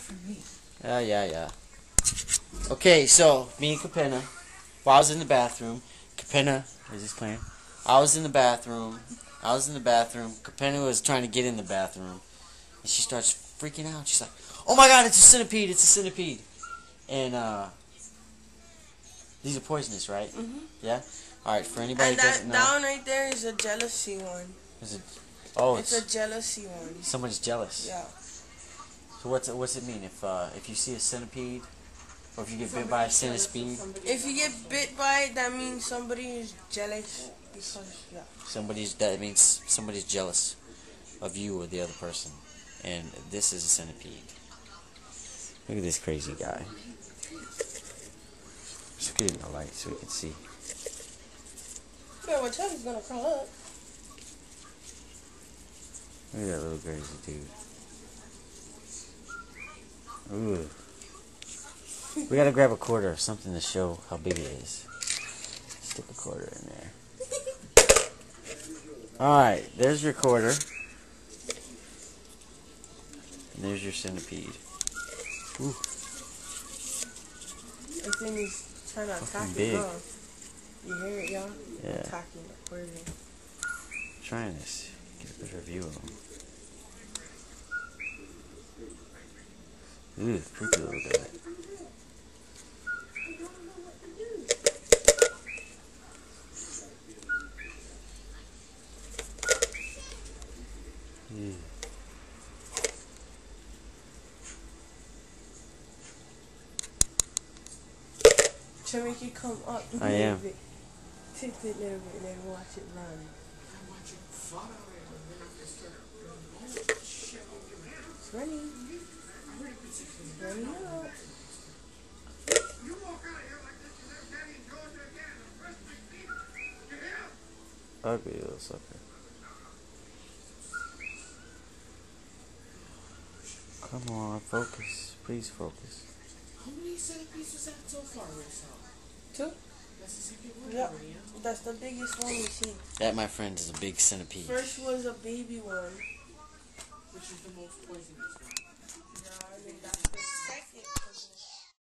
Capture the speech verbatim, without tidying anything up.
from me. Yeah, uh, yeah, yeah. Okay, so me and Kapenna, well, I was in the bathroom. Kapenna is this playing? I was in the bathroom. I was in the bathroom. Kapenna was trying to get in the bathroom, and she starts freaking out. She's like, "Oh my God, it's a centipede! It's a centipede!" And uh, these are poisonous, right? Mm-hmm. Yeah. All right, for anybody and that, who doesn't know, that one right there is a jealousy one. Is it? Oh, it's, it's a jealousy one. Someone's jealous. Yeah. So what's it, what's it mean if uh, if you see a centipede, or if you get somebody bit by a centipede? If you get bit by it, that means somebody is jealous because yeah. Somebody's that means somebody's jealous of you or the other person, and this is a centipede. Look at this crazy guy. Just get in the light so we can see. Yeah, my tongue is gonna crawl up. Look at that little crazy dude. Ooh. We gotta grab a quarter or something to show how big it is. Stick a quarter in there. Alright, there's your quarter. And there's your centipede. Ooh. I think he's trying to attack the dog. You hear it, y'all? Yeah. Attacking the quarter. I'm trying this. Get a better view of him. Ooh, creepy little guy. Mm. Should I make you come up? I am. Bit, tilt it a little bit and then watch it run. I watch it fly and then it start running. It's running. Ready up. You walk out of here like this, you left daddy and Georgia again. The rest of the people, you hear? I'd be a little sucker. Come on, focus. Please focus. How many centipedes was that so far, Rachel? Two? That's the second one? Yep. That's the biggest one we've seen. That, my friend, is a big centipede. First was a baby one, which is the most poisonous one. I think that's